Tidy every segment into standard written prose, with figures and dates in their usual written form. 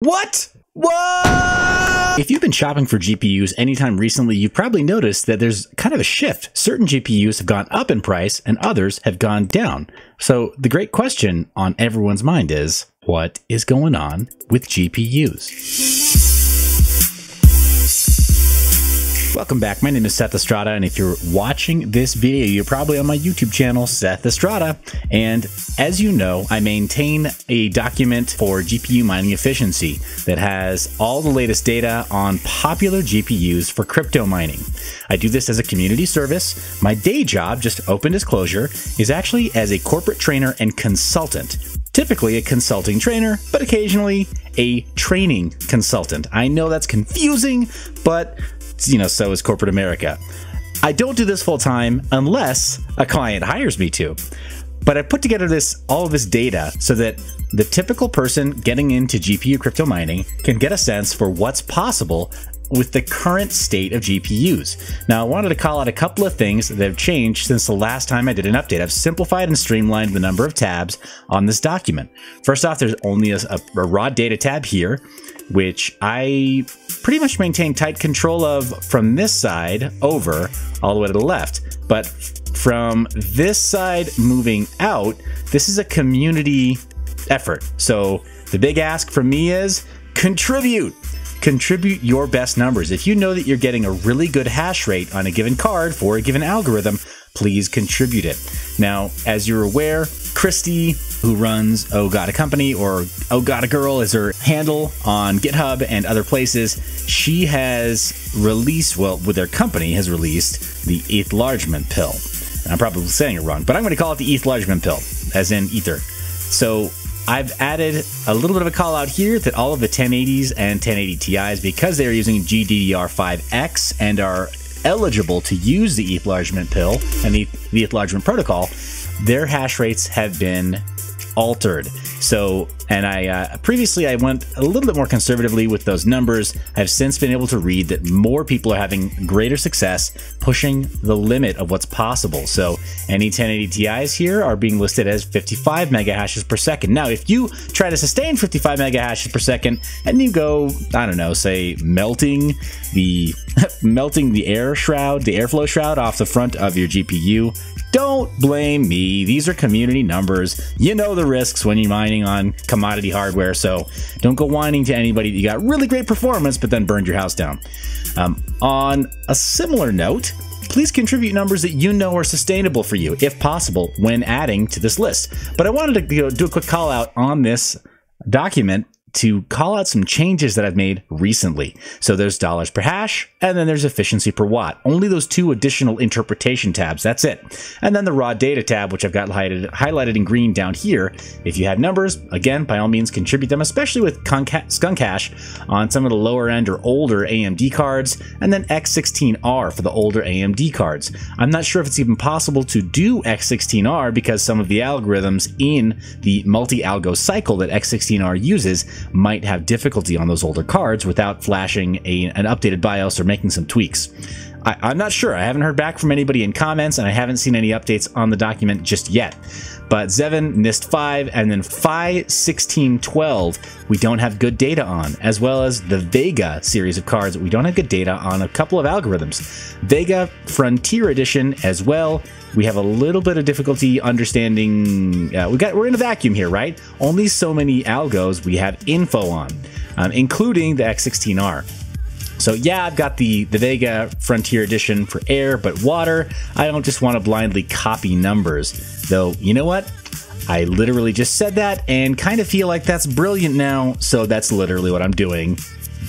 What? What? If you've been shopping for GPUs anytime recently, you've probably noticed that there's kind of a shift. Certain GPUs have gone up in price and others have gone down. So the great question on everyone's mind is, what is going on with GPUs? Welcome back. My name is Seth Estrada, and if you're watching this video, you're probably on my YouTube channel, Seth Estrada. And as you know, I maintain a document for GPU mining efficiency that has all the latest data on popular GPUs for crypto mining. I do this as a community service. My day job, just open disclosure, is actually as a corporate trainer and consultant. Typically a consulting trainer, but occasionally a training consultant. I know that's confusing, but you know, so is corporate America. I don't do this full time unless a client hires me to. But I put together all of this data so that the typical person getting into GPU crypto mining can get a sense for what's possible with the current state of GPUs. Now, I wanted to call out a couple of things that have changed since the last time I did an update. I've simplified and streamlined the number of tabs on this document. First off, there's only a raw data tab here, which I pretty much maintain tight control of from this side over all the way to the left. But from this side moving out, this is a community effort. So the big ask from me is contribute. Contribute your best numbers. If you know that you're getting a really good hash rate on a given card for a given algorithm, please contribute it. Now, as you're aware, Christy, who runs Oh God A Company, or Oh God A Girl is her handle on GitHub and other places, she has released, well, with their company has released the ETHlargement pill. And I'm probably saying it wrong, but I'm going to call it the ETHlargement pill, as in ether. So I've added a little bit of a call out here that all of the 1080s and 1080 Ti's, because they're using GDDR5X and are eligible to use the ETHlargement pill and the ETHlargement protocol, their hash rates have been altered. So, and previously I went a little bit more conservatively with those numbers. I've since been able to read that more people are having greater success pushing the limit of what's possible. So any 1080 Ti's here are being listed as 55 mega hashes per second. Now, if you try to sustain 55 mega hashes per second and you go, I don't know, say melting the air shroud, the airflow shroud off the front of your GPU, don't blame me. These are community numbers. You know the risks when you're mining on commodity hardware, so don't go whining to anybody that you got really great performance but then burned your house down. On a similar note, please contribute numbers that you know are sustainable for you, if possible, when adding to this list. But I wanted to do a quick call out on this document to call out some changes that I've made recently. So there's dollars per hash, and then there's efficiency per watt. Only those two additional interpretation tabs, that's it. And then the raw data tab, which I've got highlighted in green down here. If you have numbers, again, by all means contribute them, especially with SkunkHash on some of the lower end or older AMD cards, and then X16R for the older AMD cards. I'm not sure if it's even possible to do X16R because some of the algorithms in the multi-algo cycle that X16R uses might have difficulty on those older cards without flashing an updated BIOS or making some tweaks. I'm not sure. I haven't heard back from anybody in comments, and I haven't seen any updates on the document just yet. But Zeven, Nist 5, and then Phi 1612, we don't have good data on, as well as the Vega series of cards that we don't have good data on a couple of algorithms. Vega Frontier Edition as well. We have a little bit of difficulty understanding. We're in a vacuum here, right? Only so many algos we have info on, including the X16R. So yeah, I've got the Vega Frontier Edition for air, but water, I don't just want to blindly copy numbers. Though, you know what? I literally just said that and kind of feel like that's brilliant now, so that's literally what I'm doing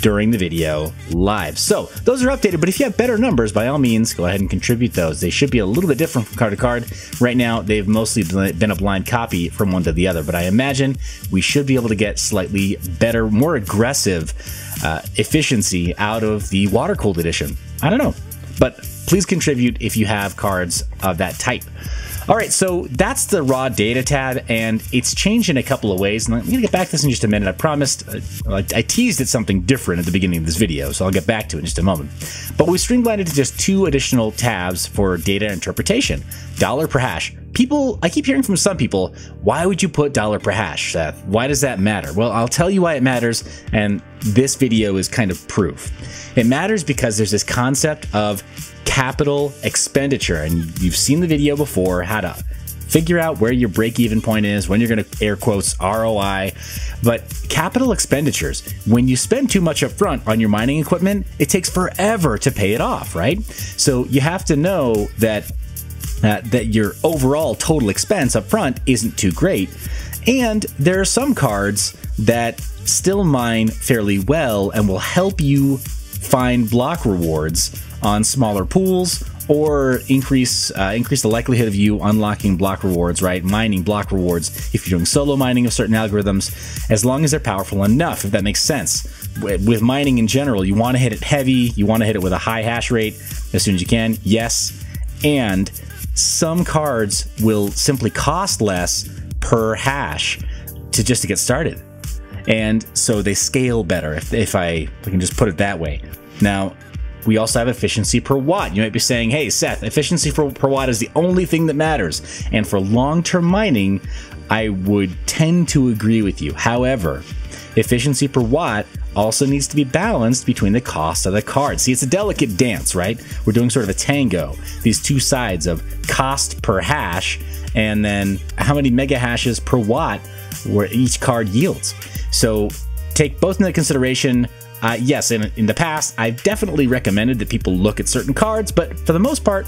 during the video live. So those are updated, but if you have better numbers, by all means, go ahead and contribute those. They should be a little bit different from card to card. Right now, they've mostly been a blind copy from one to the other, but I imagine we should be able to get slightly better, more aggressive efficiency out of the water-cooled edition. I don't know, but please contribute if you have cards of that type. All right, so that's the raw data tab, and it's changed in a couple of ways. And I'm gonna get back to this in just a minute. I promised, I teased at something different at the beginning of this video, so I'll get back to it in just a moment. But we streamlined it to just two additional tabs for data interpretation, dollar per hash. people, I keep hearing from some people, why would you put dollar per hash, Seth? Why does that matter? Well, I'll tell you why it matters, and this video is kind of proof. It matters because there's this concept of capital expenditure, and you've seen the video before, how to figure out where your break-even point is, when you're gonna air quotes ROI, but capital expenditures, when you spend too much upfront on your mining equipment, it takes forever to pay it off, right? So you have to know that your overall total expense upfront isn't too great. And there are some cards that still mine fairly well and will help you find block rewards on smaller pools, or increase the likelihood of you unlocking block rewards, right? Mining block rewards if you're doing solo mining of certain algorithms, as long as they're powerful enough, if that makes sense. With mining in general, you wanna hit it heavy, you wanna hit it with a high hash rate as soon as you can, yes. And some cards will simply cost less per hash to get started. And so they scale better, if I can just put it that way. Now, we also have efficiency per watt. You might be saying, hey, Seth, efficiency per watt is the only thing that matters. And for long-term mining, I would tend to agree with you. However, efficiency per watt also needs to be balanced between the cost of the card. See, it's a delicate dance, right? We're doing sort of a tango, these two sides of cost per hash, and then how many mega hashes per watt where each card yields. So take both into consideration. Yes, in the past, I've definitely recommended that people look at certain cards, but for the most part,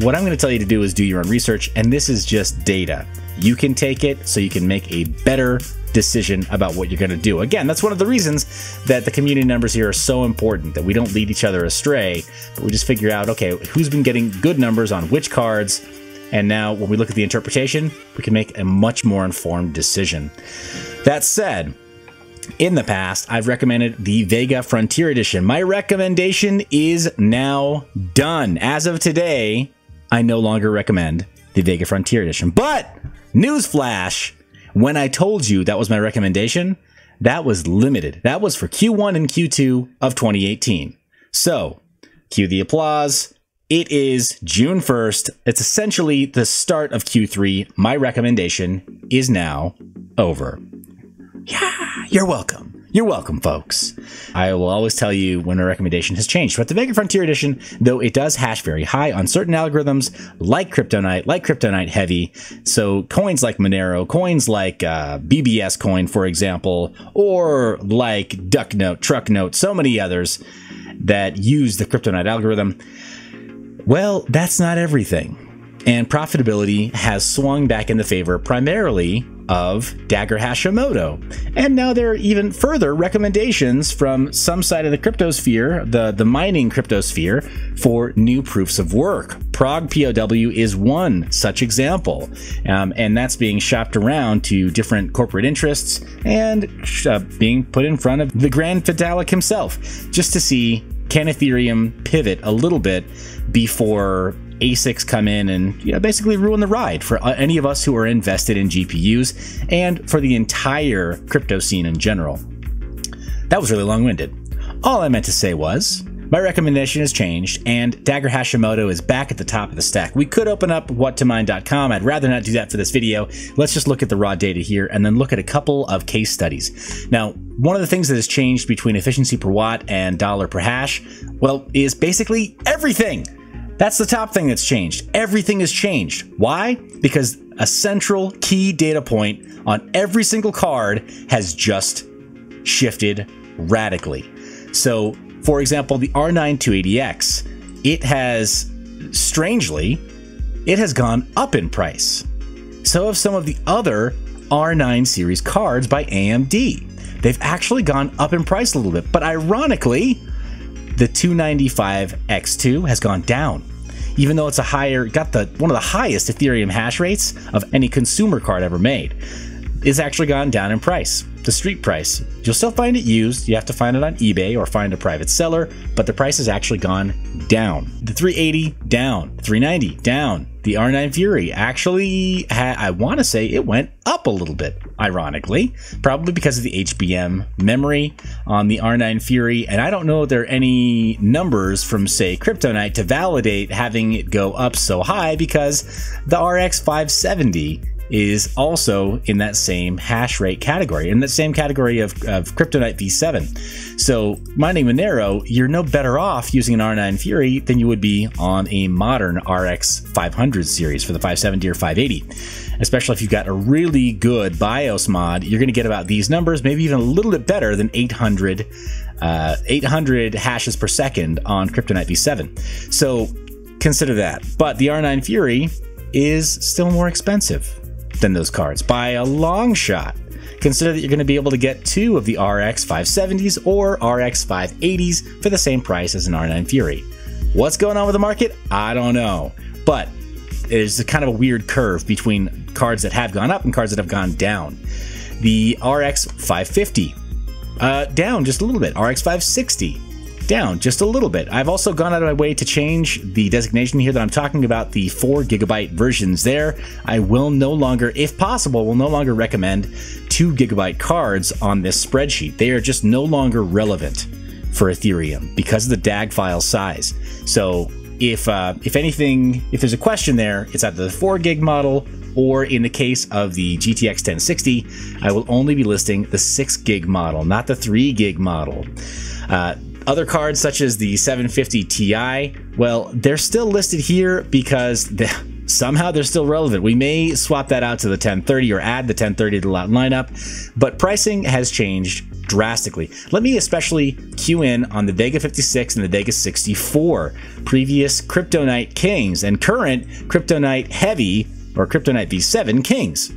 what I'm going to tell you to do is do your own research, and this is just data. You can take it so you can make a better decision about what you're going to do. Again, that's one of the reasons that the community numbers here are so important, that we don't lead each other astray, but we just figure out, okay, who's been getting good numbers on which cards, and now when we look at the interpretation, we can make a much more informed decision. That said, in the past, I've recommended the Vega Frontier Edition. My recommendation is now done. As of today, I no longer recommend the Vega Frontier Edition. But, newsflash, when I told you that was my recommendation, that was limited. That was for Q1 and Q2 of 2018. So, cue the applause. It is June 1st. It's essentially the start of Q3. My recommendation is now over. Yeah, you're welcome. You're welcome, folks. I will always tell you when a recommendation has changed. But the Vega Frontier Edition, though it does hash very high on certain algorithms like CryptoNight Heavy, so coins like Monero, coins like BBS Coin, for example, or like Duck Note, Truck Note, so many others that use the CryptoNight algorithm. Well, that's not everything. And profitability has swung back in the favor primarily of Dagger Hashimoto. And now there are even further recommendations from some side of the cryptosphere, the mining cryptosphere, for new proofs of work. Prog POW is one such example. And that's being shopped around to different corporate interests and being put in front of the Grand Vitalik himself, just to see, can Ethereum pivot a little bit before ASICs come in and, you know, basically ruin the ride for any of us who are invested in GPUs and for the entire crypto scene in general. That was really long-winded. All I meant to say was, my recommendation has changed, and Dagger Hashimoto is back at the top of the stack. We could open up WhatToMine.com. I'd rather not do that for this video. Let's just look at the raw data here and then look at a couple of case studies. Now, one of the things that has changed between efficiency per watt and dollar per hash, well, is basically everything. That's the top thing that's changed. Everything has changed. Why? Because a central key data point on every single card has just shifted radically. So, for example, the R9 280X, it has, strangely, it has gone up in price. So have some of the other R9 series cards by AMD. They've actually gone up in price a little bit, but ironically, the 295X2 has gone down, even though it's a higher, got the one of the highest Ethereum hash rates of any consumer card ever made. It's actually gone down in price. The street price. You'll still find it used, you have to find it on eBay or find a private seller, but the price has actually gone down. The 380 down, 390 down. The R9 Fury actually, I want to say it went up a little bit, ironically, probably because of the HBM memory on the R9 Fury. And I don't know if there are any numbers from, say, CryptoNight to validate having it go up so high, because the rx 570 is also in that same hash rate category, in that same category of Cryptonight V7. So mining Monero, you're no better off using an R9 Fury than you would be on a modern RX 500 series for the 570 or 580. Especially if you've got a really good BIOS mod, you're gonna get about these numbers, maybe even a little bit better than 800 hashes per second on Cryptonight V7. So consider that. But the R9 Fury is still more expensive than those cards by a long shot. Consider that you're going to be able to get two of the RX 570s or RX 580s for the same price as an R9 Fury. What's going on with the market? I don't know, but there's a kind of a weird curve between cards that have gone up and cards that have gone down. The RX 550 down just a little bit, RX 560 down just a little bit. I've also gone out of my way to change the designation here that I'm talking about, the 4 GB versions there. I will no longer, if possible, will no longer recommend 2 GB cards on this spreadsheet. They are just no longer relevant for Ethereum because of the DAG file size. So if anything, if there's a question there, it's at the 4 GB model, or in the case of the GTX 1060, I will only be listing the 6 GB model, not the 3 GB model. Other cards such as the 750 Ti, well, they're still listed here because somehow they're still relevant. We may swap that out to the 1030 or add the 1030 to the lineup, but pricing has changed drastically. Let me especially cue in on the Vega 56 and the Vega 64, previous Cryptonight Kings and current Cryptonight Heavy or Cryptonight V7 Kings.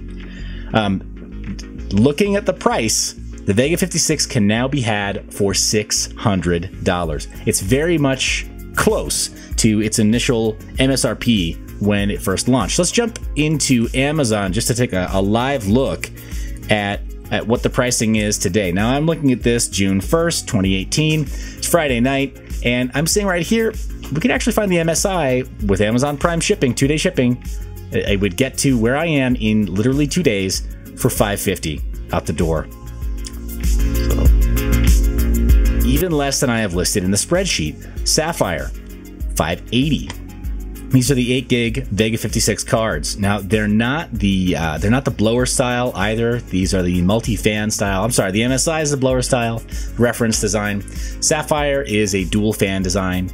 Looking at the price, the Vega 56 can now be had for $600. It's very much close to its initial MSRP when it first launched. Let's jump into Amazon just to take a live look at what the pricing is today. Now I'm looking at this June 1st, 2018. It's Friday night, and I'm seeing right here, we could actually find the MSI with Amazon Prime shipping, 2-day shipping. I would get to where I am in literally 2 days for $550 out the door. So, even less than I have listed in the spreadsheet. Sapphire, 580. These are the 8 GB Vega 56 cards. Now they're not the blower style either. These are the multi-fan style. I'm sorry, the MSI is the blower style reference design. Sapphire is a dual fan design.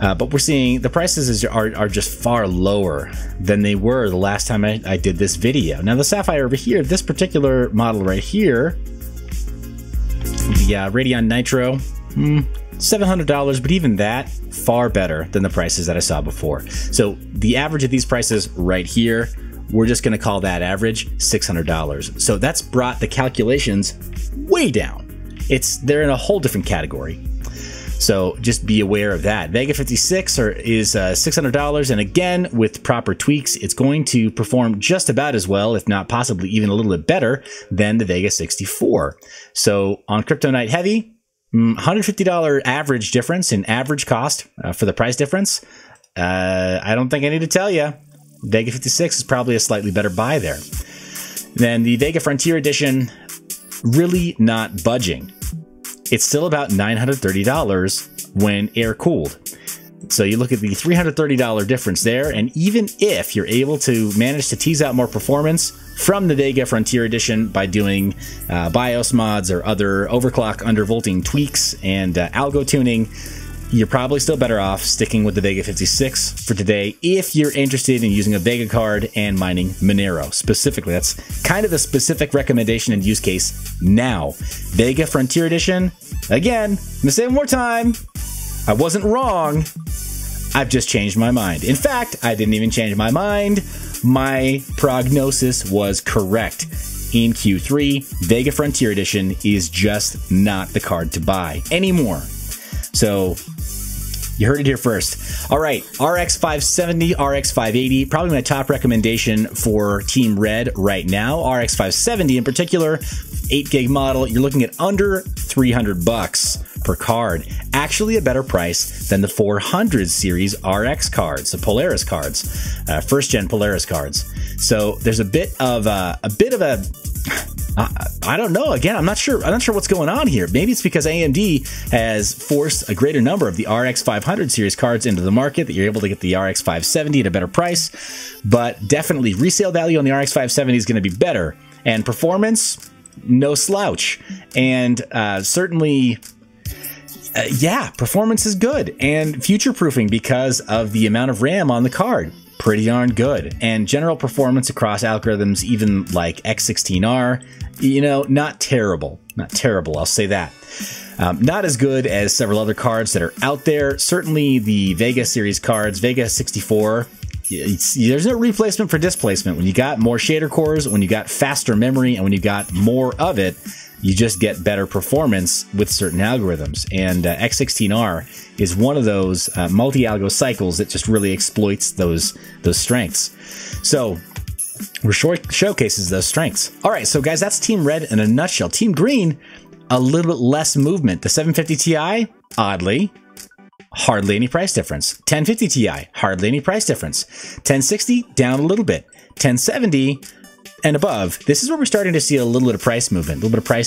But we're seeing the prices are just far lower than they were the last time I did this video. Now the Sapphire over here, this particular model right here, the Radeon Nitro, $700, but even that, far better than the prices that I saw before. So the average of these prices right here, we're just gonna call that average $600. So that's brought the calculations way down. They're in a whole different category. So just be aware of that. Vega 56 is $600, and again, with proper tweaks, it's going to perform just about as well, if not possibly even a little bit better than the Vega 64. So on Cryptonight Heavy, $150 average difference in average cost for the price difference. I don't think I need to tell you, Vega 56 is probably a slightly better buy there. Then the Vega Frontier Edition, really not budging. It's still about $930 when air-cooled. So you look at the $330 difference there, and even if you're able to manage to tease out more performance from the Vega Frontier Edition by doing BIOS mods or other overclock undervolting tweaks and algo tuning, you're probably still better off sticking with the Vega 56 for today if you're interested in using a Vega card and mining Monero specifically. That's kind of the specific recommendation and use case now. Vega Frontier Edition, again, I'm gonna say it one more time, I wasn't wrong, I've just changed my mind. In fact, I didn't even change my mind. My prognosis was correct. In Q3, Vega Frontier Edition is just not the card to buy anymore. So You heard it here first. All right, RX 570, RX 580, probably my top recommendation for Team Red right now. RX 570 in particular, 8 gig model, you're looking at under 300 bucks per card. Actually a better price than the 400 series RX cards, the Polaris cards, first gen Polaris cards. So there's a bit of a I don't know. Again, I'm not sure what's going on here. Maybe it's because AMD has forced a greater number of the RX 500 series cards into the market that you're able to get the RX 570 at a better price, but definitely resale value on the RX 570 is going to be better, and performance, no slouch, and certainly. Yeah, performance is good, and future-proofing because of the amount of RAM on the card, pretty darn good. And general performance across algorithms, even like X16R, you know, not terrible. Not terrible, I'll say that. Not as good as several other cards that are out there. Certainly the Vega series cards, Vega 64, there's no replacement for displacement. When you got more shader cores, when you got faster memory, and when you got more of it, you just get better performance with certain algorithms. And X16R is one of those multi-algo cycles that just really exploits those strengths. So we're showcases those strengths. All right, so guys, that's Team Red in a nutshell. Team Green, a little bit less movement. The 750 Ti, oddly, hardly any price difference. 1050 Ti, hardly any price difference. 1060, down a little bit. 1070, and above, this is where we're starting to see a little bit of price movement, a little bit of price,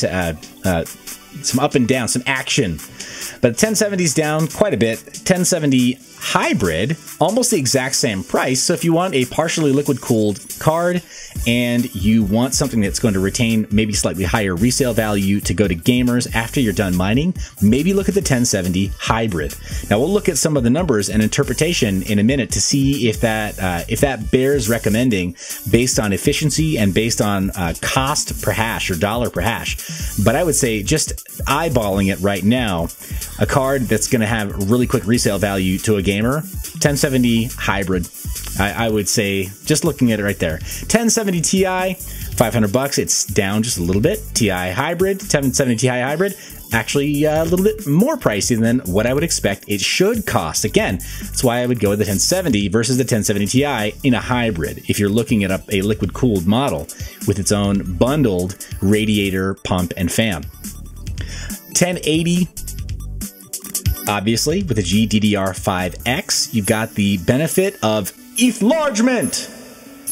some up and down, some action. But 1070's down quite a bit. 1070 hybrid, almost the exact same price. So if you want a partially liquid cooled card and you want something that's going to retain maybe slightly higher resale value to go to gamers after you're done mining, maybe look at the 1070 hybrid. Now we'll look at some of the numbers and interpretation in a minute to see if that bears recommending based on efficiency and based on cost per hash or dollar per hash. But I would say just eyeballing it right now, a card that's going to have really quick resale value to a gamer, 1070 hybrid. I would say just looking at it right there, 1070 Ti, 500 bucks. It's down just a little bit. Ti hybrid, 1070 Ti hybrid, actually a little bit more pricey than what I would expect it should cost. Again, that's why I would go with the 1070 versus the 1070 Ti in a hybrid if you're looking at a liquid cooled model with its own bundled radiator, pump, and fan. 1080, obviously, with a GDDR5X, you've got the benefit of ETHlargement.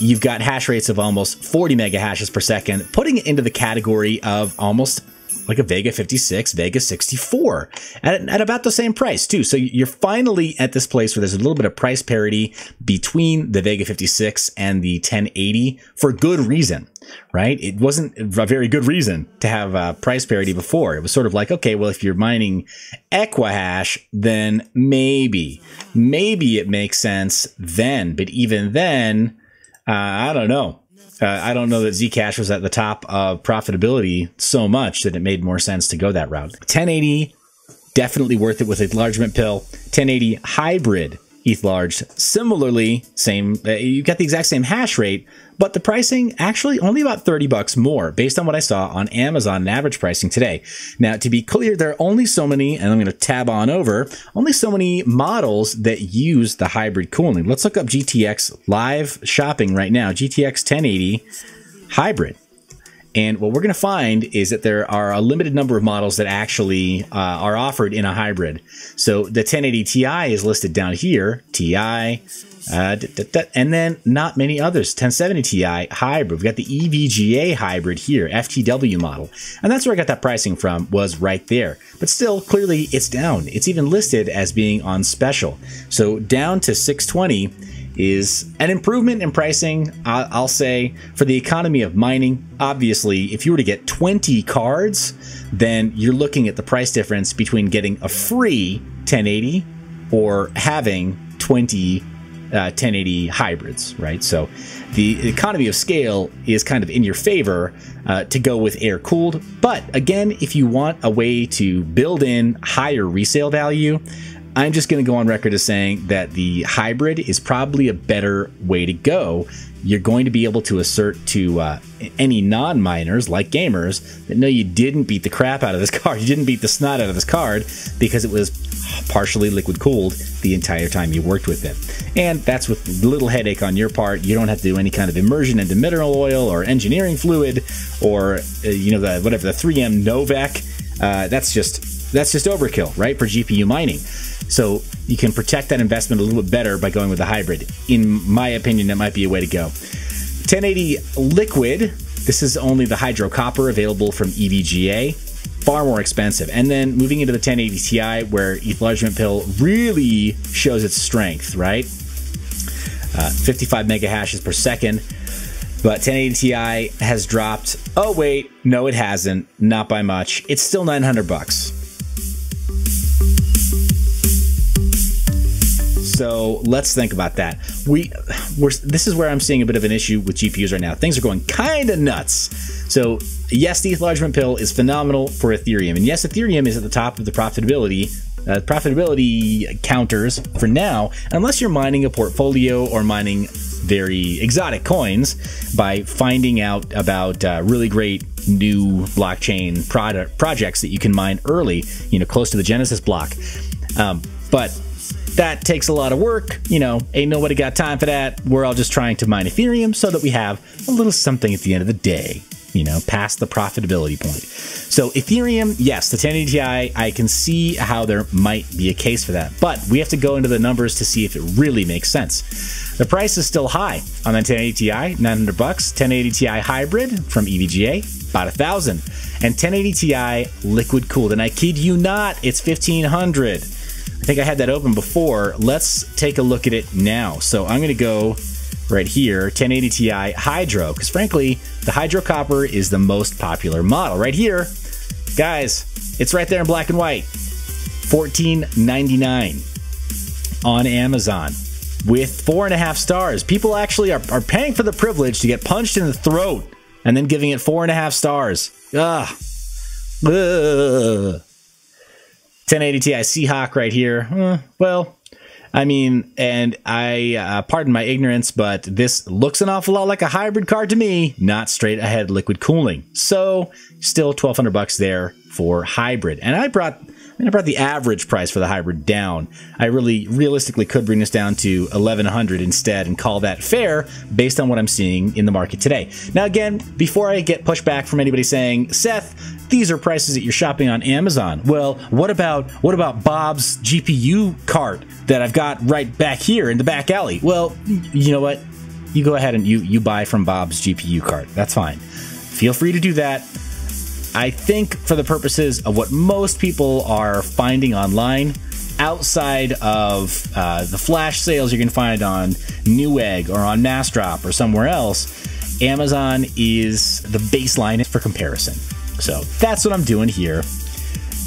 You've got hash rates of almost 40 mega hashes per second, putting it into the category of almost like a Vega 56, Vega 64 at about the same price too. So you're finally at this place where there's a little bit of price parity between the Vega 56 and the 1080 for good reason, right? It wasn't a very good reason to have price parity before. It was sort of like, okay, well, if you're mining Equihash, then maybe it makes sense then. But even then, I don't know. I don't know that Zcash was at the top of profitability so much that it made more sense to go that route. 1080, definitely worth it with ETHlargement pill. 1080 hybrid ETHlarged. Similarly, same, you got the exact same hash rate, but the pricing actually only about 30 bucks more based on what I saw on Amazon and average pricing today. Now, to be clear, there are only so many, and I'm going to tab on over, only so many models that use the hybrid cooling. Let's look up GTX live shopping right now, GTX 1080 hybrid. And what we're going to find is that there are a limited number of models that actually are offered in a hybrid. So the 1080 Ti is listed down here, Ti, and then not many others. 1070 Ti hybrid. We've got the EVGA hybrid here, FTW model. And that's where I got that pricing from, was right there. But still, clearly, it's down. It's even listed as being on special. So down to 620 is an improvement in pricing, I'll say, for the economy of mining. Obviously, if you were to get 20 cards, then you're looking at the price difference between getting a free 1080 or having 20 1080 hybrids, right? So the economy of scale is kind of in your favor to go with air-cooled. But again, if you want a way to build in higher resale value, I'm just going to go on record as saying that the hybrid is probably a better way to go you're going to be able to assert to any non-miners, like gamers, that no, you didn't beat the crap out of this card. You didn't beat the snot out of this card because it was partially liquid cooled the entire time you worked with it. And that's with little headache on your part. You don't have to do any kind of immersion into mineral oil or engineering fluid or, you know, the, whatever, the 3M Novak. That's just overkill, right, for GPU mining. So you can protect that investment a little bit better by going with a hybrid. In my opinion, that might be a way to go. 1080 liquid, this is only the hydro copper available from EVGA, far more expensive. And then moving into the 1080 Ti, where ETHlargement pill really shows its strength, right? 55 mega hashes per second. But 1080 Ti has dropped. Oh wait, no it hasn't, not by much. It's still $900. So let's think about that. This is where I'm seeing a bit of an issue with GPUs right now. Things are going kind of nuts. So yes, the ETHlargement pill is phenomenal for Ethereum. And yes, Ethereum is at the top of the profitability counters for now, unless you're mining a portfolio or mining very exotic coins by finding out about really great new blockchain projects that you can mine early, you know, close to the Genesis block. But that takes a lot of work, you know, ain't nobody got time for that. We're all just trying to mine Ethereum so that we have a little something at the end of the day, you know, past the profitability point. So Ethereum, yes, the 1080 Ti, I can see how there might be a case for that, but we have to go into the numbers to see if it really makes sense. The price is still high on that 1080 Ti, $900, 1080 Ti hybrid from EVGA, about 1,000, and 1080 Ti liquid cooled. And I kid you not, it's 1,500. I think I had that open before. Let's take a look at it now. So I'm gonna go right here, 1080 Ti Hydro, because frankly, the Hydro Copper is the most popular model. Right here, guys, it's right there in black and white. $14.99 on Amazon with 4.5 stars. People actually are paying for the privilege to get punched in the throat and then giving it 4.5 stars. Ugh. Ugh. 1080 Ti Seahawk right here. Well, I mean, and I pardon my ignorance, but this looks an awful lot like a hybrid card to me, not straight ahead liquid cooling. So still $1,200 there for hybrid. And I brought the average price for the hybrid down. I really realistically could bring this down to $1,100 instead and call that fair based on what I'm seeing in the market today. Now, again, before I get pushback from anybody saying, Seth, these are prices that you're shopping on Amazon. Well, what about Bob's GPU cart that I've got right back here in the back alley? Well, you know what? You go ahead and you buy from Bob's GPU cart. That's fine. Feel free to do that. I think for the purposes of what most people are finding online, outside of the flash sales you can find on Newegg or on MassDrop or somewhere else, Amazon is the baseline for comparison. So that's what I'm doing here.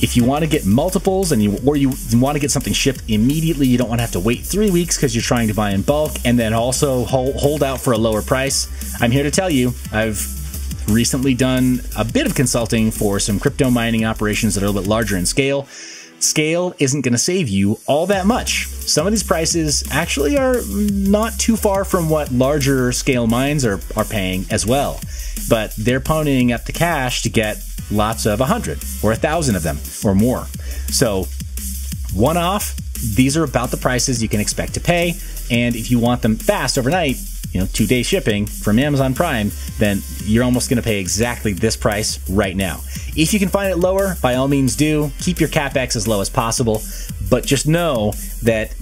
If you want to get multiples and you want to get something shipped immediately, you don't want to have to wait 3 weeks because you're trying to buy in bulk and then also hold out for a lower price, I'm here to tell you, I've recently done a bit of consulting for some crypto mining operations that are a little bit larger in scale. Scale isn't going to save you all that much. Some of these prices actually are not too far from what larger scale mines are paying as well, but they're ponying up the cash to get lots of 100 or 1,000 of them or more. So one off, these are about the prices you can expect to pay. And if you want them fast overnight, you know, 2-day shipping from Amazon Prime, then you're almost going to pay exactly this price right now. If you can find it lower, by all means do. Keep your CapEx as low as possible, but just know that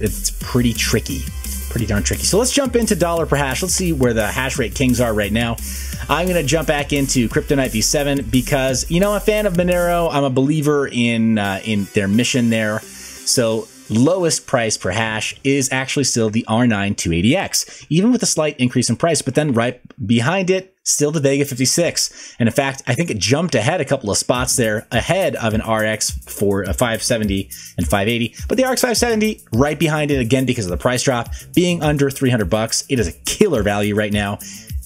it's pretty tricky, pretty darn tricky. So let's jump into dollar per hash. Let's see where the hash rate kings are right now. I'm going to jump back into CryptoNight V7 because, you know, I'm a fan of Monero. I'm a believer in their mission there. So lowest price per hash is actually still the R9 280X, even with a slight increase in price, but then right behind it, still the Vega 56. And in fact, I think it jumped ahead a couple of spots there ahead of an rx 570 and 580, but the rx 570 right behind it again because of the price drop being under $300. It is a killer value right now.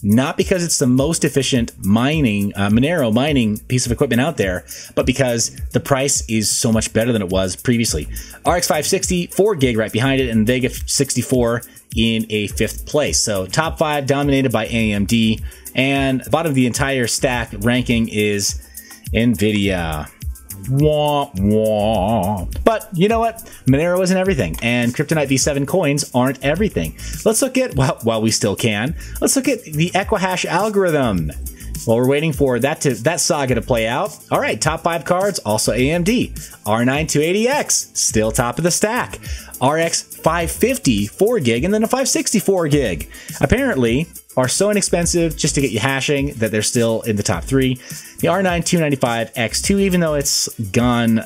not because it's the most efficient mining, Monero mining piece of equipment out there, but because the price is so much better than it was previously. RX 560, 4 gig right behind it, and Vega 64 in a 5th place. So top 5 dominated by AMD, and bottom of the entire stack ranking is Nvidia. Wah, wah. But you know what? Monero isn't everything, and Cryptonight V7 coins aren't everything. Let's look at, well, while we still can, let's look at the Equihash algorithm. While we're waiting for that saga to play out. All right, top 5 cards, also AMD. R9 280X, still top of the stack. RX 550, 4 gig, and then a 564 gig. Apparently, are so inexpensive just to get you hashing that they're still in the top 3. The R9 295X2, even though it's gone,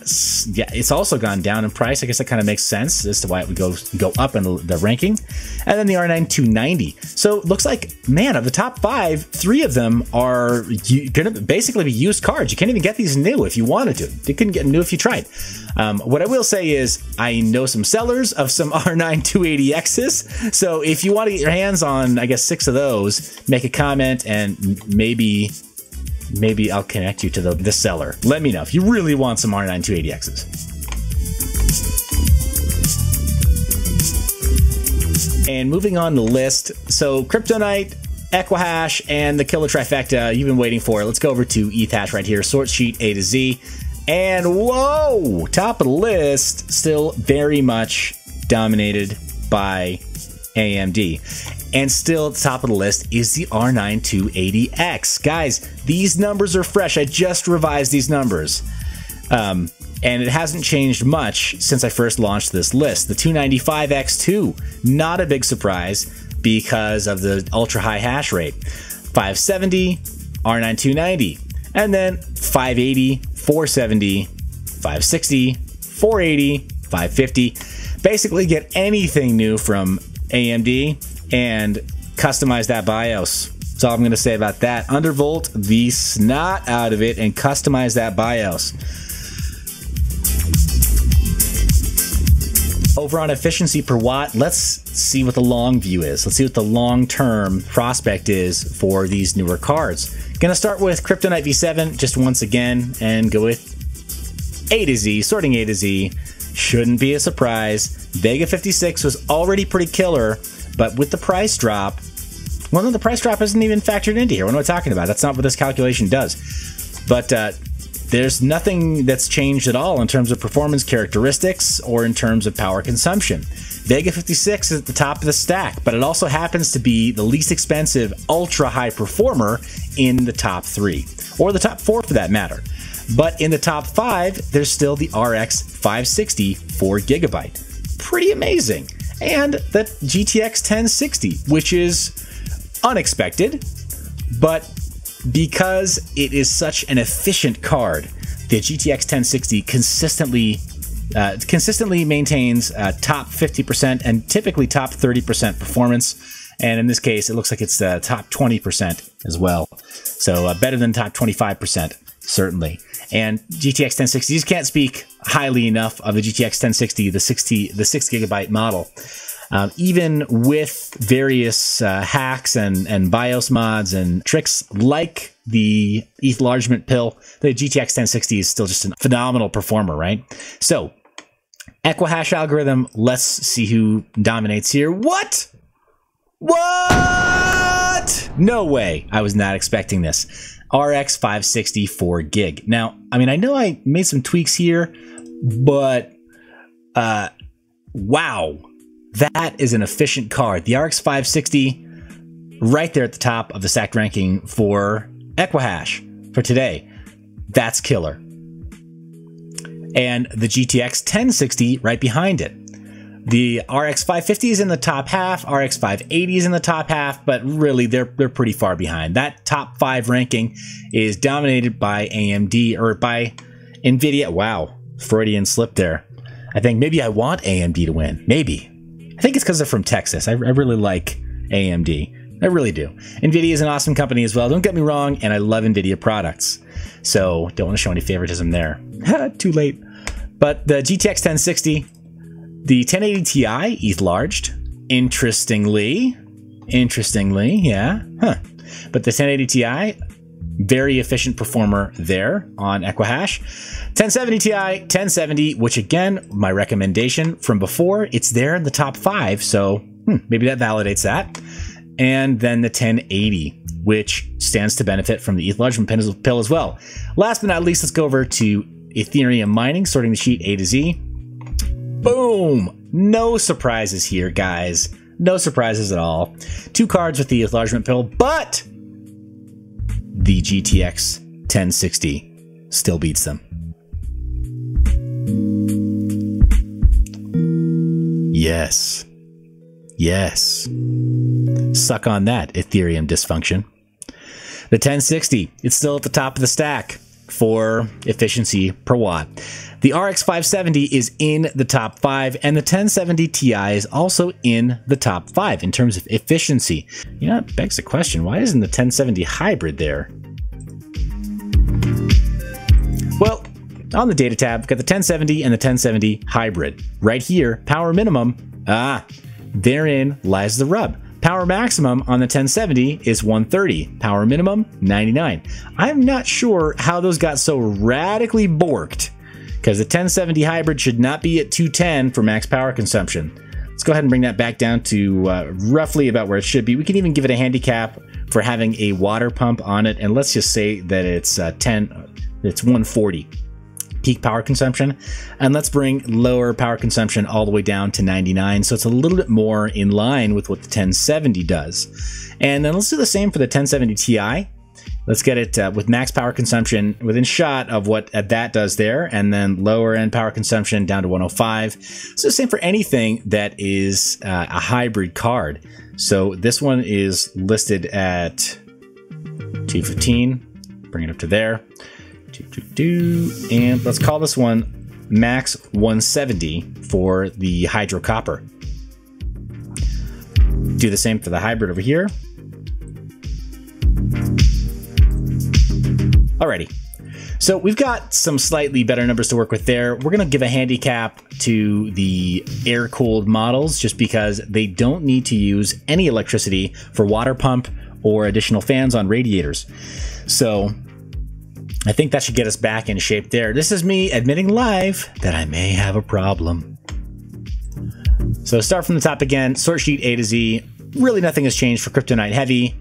yeah, it's also gone down in price. I guess that kind of makes sense as to why it would go up in the ranking. And then the R9 290. So it looks like, man, of the top 5, 3 of them are gonna basically be used cards. You can't even get these new if you wanted to. You couldn't get new if you tried. What I will say is I know some sellers of some R9 280Xs. So if you want to get your hands on, I guess, 6 of those, make a comment and maybe I'll connect you to the seller. Let me know if you really want some R9 280Xs. And moving on the list, so Cryptonite, Equihash, and the killer trifecta you've been waiting for. Let's go over to ETHhash right here, sort sheet A to Z. And whoa, top of the list, still very much dominated by AMD. And still at the top of the list is the R9 280X. Guys, these numbers are fresh. I just revised these numbers. And it hasn't changed much since I first launched this list. The 295X2, not a big surprise because of the ultra high hash rate. 570, R9 290, and then 580, 470, 560, 480, 550. Basically get anything new from AMD and customize that BIOS. That's all I'm going to say about that. Undervolt the snot out of it and customize that BIOS. Over on efficiency per watt, let's see what the long view is. Let's see what the long-term prospect is for these newer cards. Going to start with Cryptonight V7 just once again and go with A to Z, sorting A to Z. Shouldn't be a surprise. Vega 56 was already pretty killer, but with the price drop, well, no, the price drop isn't even factored into here. What am I talking about? That's not what this calculation does. But there's nothing that's changed at all in terms of performance characteristics or in terms of power consumption. Vega 56 is at the top of the stack, but it also happens to be the least expensive ultra-high performer in the top 3, or the top 4 for that matter. But in the top 5, there's still the RX 560 4GB. Pretty amazing. And the GTX 1060, which is unexpected, but because it is such an efficient card, the GTX 1060 consistently maintains top 50% and typically top 30% performance. And in this case, it looks like it's the top 20% as well. So better than top 25%, certainly. And GTX 1060, you just can't speak highly enough of the GTX 1060, the 6GB model. Even with various hacks and BIOS mods and tricks like the ETHlargement pill, the GTX 1060 is still just a phenomenal performer, right? So, Equihash algorithm, let's see who dominates here. What? What? No way. I was not expecting this. RX 560 4 gig. Now, I mean, I know I made some tweaks here, but wow, that is an efficient card. The RX 560 right there at the top of the stack ranking for Equihash for today. That's killer. And the GTX 1060 right behind it. The RX 550 is in the top half, RX 580 is in the top half, but really they're pretty far behind. That top 5 ranking is dominated by AMD, or by Nvidia. Wow, Freudian slip there. I think maybe I want AMD to win. Maybe. I think it's because they're from Texas. I really like AMD. I really do. Nvidia is an awesome company as well. Don't get me wrong, and I love Nvidia products. So don't want to show any favoritism there. Too late. But the GTX 1060, the 1080 Ti ETH larged, interestingly, yeah, huh. But the 1080 Ti, very efficient performer there on Equihash. 1070 Ti, 1070, which again, my recommendation from before, it's there in the top 5. So maybe that validates that. And then the 1080, which stands to benefit from the ETHlargement pill as well. Last but not least, let's go over to Ethereum mining, sorting the sheet A to Z. Boom! No surprises here, guys. No surprises at all. 2 cards with the ETHlargement pill, but the GTX 1060 still beats them. Yes. Yes. Suck on that, Ethereum dysfunction. The 1060, it's still at the top of the stack for efficiency per watt. The RX 570 is in the top 5, and the 1070 Ti is also in the top 5 in terms of efficiency. You know, it begs the question, why isn't the 1070 hybrid there? Well, on the data tab, we've got the 1070 and the 1070 hybrid. Right here, power minimum, therein lies the rub. Power maximum on the 1070 is 130, power minimum 99. I'm not sure how those got so radically borked, because the 1070 hybrid should not be at 210 for max power consumption. Let's go ahead and bring that back down to roughly about where it should be. We can even give it a handicap for having a water pump on it, and let's just say that it's 140 peak power consumption, and let's bring lower power consumption all the way down to 99, so it's a little bit more in line with what the 1070 does. And then let's do the same for the 1070 Ti. Let's get it with max power consumption within shot of what that does there, and then lower end power consumption down to 105. So the same for anything that is a hybrid card. So this one is listed at 215, bring it up to there. And let's call this one max 170 for the hydro copper. Do the same for the hybrid over here. Alrighty, so we've got some slightly better numbers to work with there. We're gonna give a handicap to the air-cooled models just because they don't need to use any electricity for water pump or additional fans on radiators. So I think that should get us back in shape there. This is me admitting live that I may have a problem. So start from the top again, sort sheet A to Z. Really nothing has changed for CryptoNight Heavy.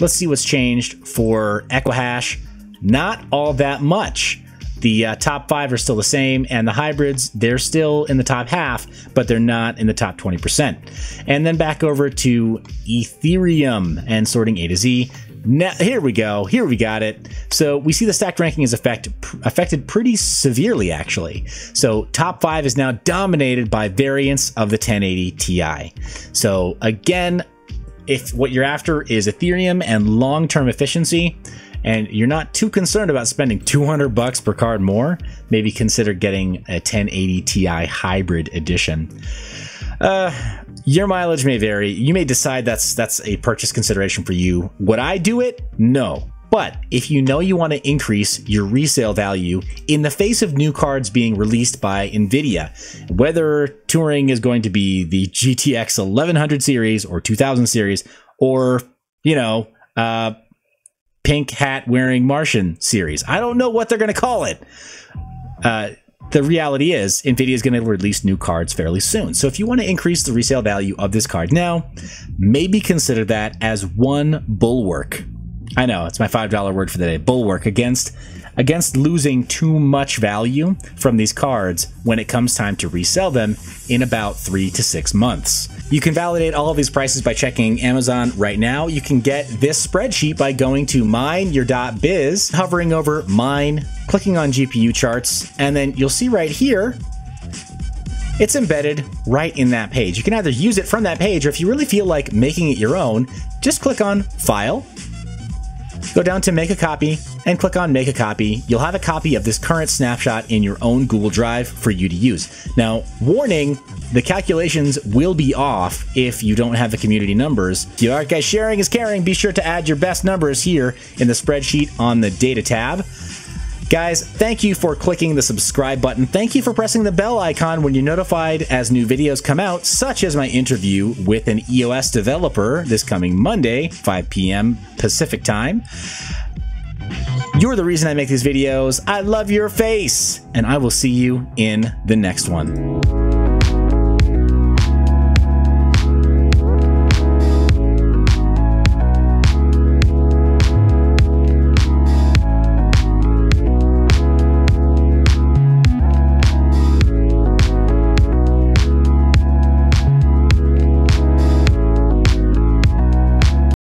Let's see what's changed for Equihash. Not all that much. The top 5 are still the same, and the hybrids, they're still in the top half, but they're not in the top 20%. And then back over to Ethereum and sorting A to Z. Now, here we go. Here we got it. So we see the stacked ranking is affected pretty severely, actually. So top 5 is now dominated by variants of the 1080 Ti. So again, if what you're after is Ethereum and long-term efficiency, and you're not too concerned about spending $200 per card more, maybe consider getting a 1080 Ti hybrid edition. Your mileage may vary. You may decide that's a purchase consideration for you. Would I do it? No. But if you know you want to increase your resale value in the face of new cards being released by Nvidia, whether Turing is going to be the GTX 1100 series or 2000 series, or, you know, pink hat wearing Martian series. I don't know what they're going to call it. The reality is Nvidia is going to release new cards fairly soon. So if you want to increase the resale value of this card now, maybe consider that as one bulwark. I know it's my $5 word for the day, bulwark, against losing too much value from these cards when it comes time to resell them in about 3 to 6 months. You can validate all of these prices by checking Amazon right now. You can get this spreadsheet by going to mineyour.biz, hovering over mine, clicking on GPU charts, and then you'll see right here, it's embedded right in that page. You can either use it from that page, or if you really feel like making it your own, just click on File, go down to Make a Copy, and click on Make a Copy. You'll have a copy of this current snapshot in your own Google Drive for you to use. Now, warning, the calculations will be off if you don't have the community numbers. If you are, guys, sharing is caring. Be sure to add your best numbers here in the spreadsheet on the data tab. Guys, thank you for clicking the subscribe button. Thank you for pressing the bell icon when you're notified as new videos come out, such as my interview with an EOS developer this coming Monday, 5 p.m. Pacific time. You're the reason I make these videos. I love your face, and I will see you in the next one.